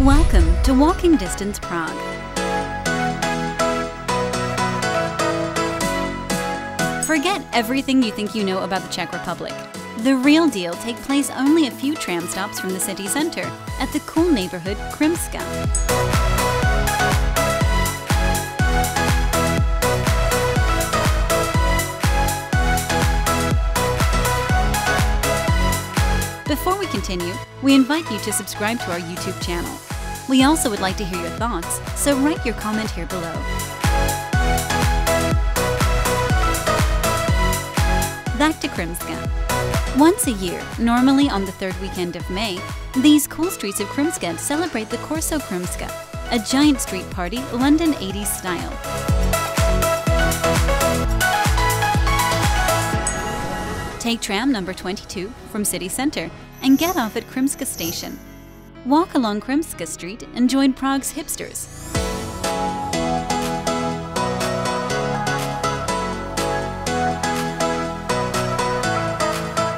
Welcome to Walking Distance Prague. Forget everything you think you know about the Czech Republic. The real deal takes place only a few tram stops from the city center at the cool neighborhood Krymská. Before we continue, we invite you to subscribe to our YouTube channel. We also would like to hear your thoughts, so write your comment here below. Back to Krymská. Once a year, normally on the third weekend of May, these cool streets of Krymská celebrate the Corso Krymska, a giant street party, London 80s style. Take tram number 22 from city center and get off at Krymská station. Walk along Krymská Street and join Prague's hipsters.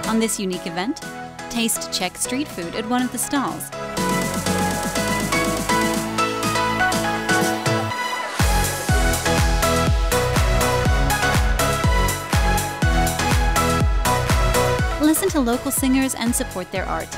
On this unique event, taste Czech street food at one of the stalls. Listen to local singers and support their art.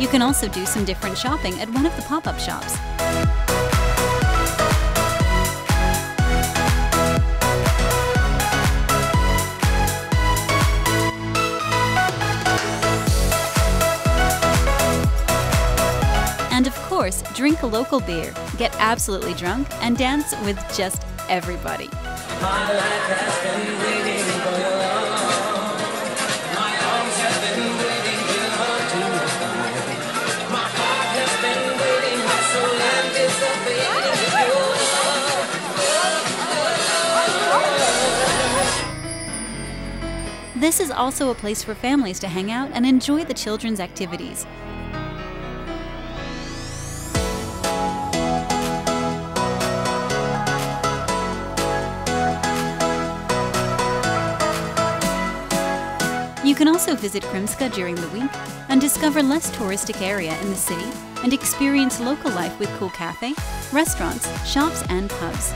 You can also do some different shopping at one of the pop-up shops. And of course, drink a local beer, get absolutely drunk, and dance with just everybody. My life has been waiting for your love. My arms have been waiting for you. My heart has been waiting, my soul and is waiting. This is also a place for families to hang out and enjoy the children's activities. You can also visit Krymská during the week and discover less touristic area in the city and experience local life with cool cafes, restaurants, shops and pubs.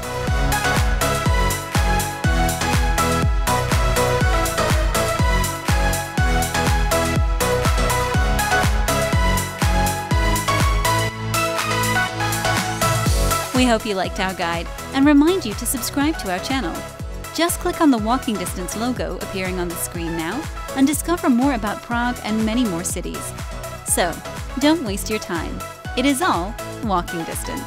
We hope you liked our guide and remind you to subscribe to our channel. Just click on the Walking Distance logo appearing on the screen now and discover more about Prague and many more cities. So, don't waste your time. It is all walking distance.